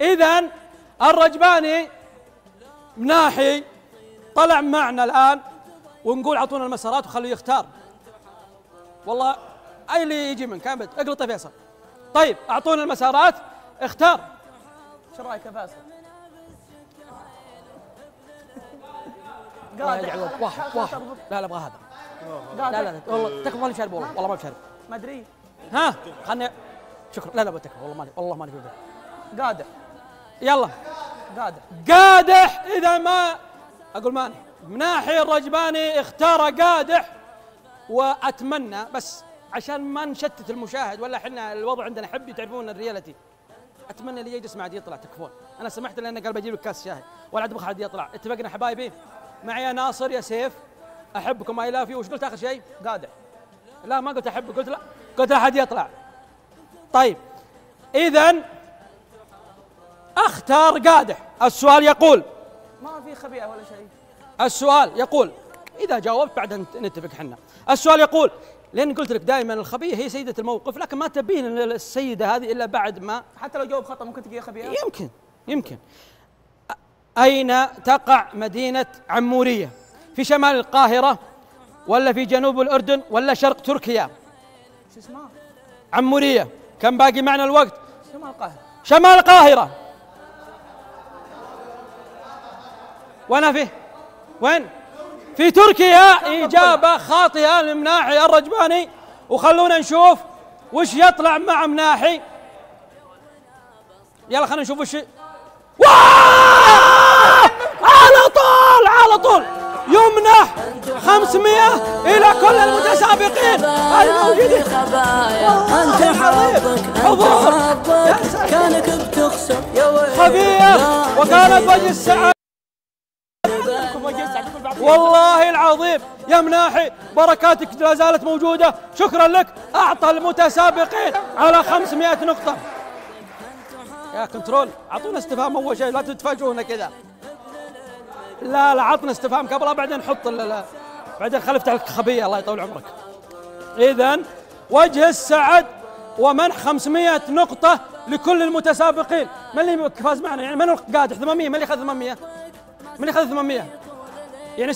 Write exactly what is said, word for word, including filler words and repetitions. إذن الرجباني مناحي طلع معنا الآن، ونقول أعطونا المسارات وخلوه يختار. والله أي اللي يجي منك أبد، اقلطه فيصل. طيب أعطونا المسارات، اختار. شو رأيك يا فيصل؟ قادر واحد واحد. لا لا أبغى هذا. لا لا والله تكفى، ماني شارب والله، والله ما بشارب. ما أدري. ها خلني، شكرا. لا لا بتكفى والله ماني، والله ماني في قادح. يلا قادح قادح. إذا ما أقول ماني. مناحي الرجباني اختار قادح، وأتمنى بس عشان ما نشتت المشاهد، ولا احنا الوضع عندنا حبي تعرفون الريالتي. أتمنى اللي يجلس مع دي يطلع، تكفون. أنا سمحت لأنه قال بجيب لك كاس شاهي، ولا عاد بخاف يطلع. اتفقنا حبايبي؟ معي ناصر يا سيف، أحبكم أي لافي. وش قلت آخر شيء؟ قادح. لا ما قلت أحبك، قلت لا، قلت أحد يطلع. طيب إذا اختار قادح. السؤال يقول، ما في خبيئة ولا شيء. السؤال يقول، إذا جاوبت بعد نتفق حنا. السؤال يقول، لأن قلت لك دائما الخبيئة هي سيدة الموقف، لكن ما تبين السيدة هذه إلا بعد ما، حتى لو جاوب خطأ ممكن تجي خبيئة. يمكن يمكن. أين تقع مدينة عمورية؟ في شمال القاهرة، ولا في جنوب الأردن، ولا شرق تركيا؟ شو اسمها؟ عمورية. كم باقي معنا الوقت؟ شمال القاهرة. شمال القاهرة. وأنا فيه؟ وين؟ في تركيا. إجابة خاطئة لمناحي الرجباني. وخلونا نشوف وش يطلع مع مناحي. يلا خلينا نشوف وش. على طول على طول يمنح خمسمائة إلى كل المتسابقين الموجودين. أنت حظك حظك كانك بتخسر يا ويلي خبيئة، وكانت وجه السعادة والله العظيم. يا مناحي بركاتك لا زالت موجودة، شكرا لك. أعطى المتسابقين على خمسمائة نقطة. يا كنترول أعطونا استفهام أول شيء، لا تتفاجئونا كذا. لا لا عطنا استفهام قبلها، بعدين نحط بعدين خلي افتح لك خبيه. الله يطول عمرك. اذا وجه السعد ومنح خمسمائة نقطة لكل المتسابقين. من اللي فاز معنا يعني؟ من قادح ثمانمائة؟ من اللي اخذ ثمانمائة؟ من اللي اخذ ثمانمائة؟ يعني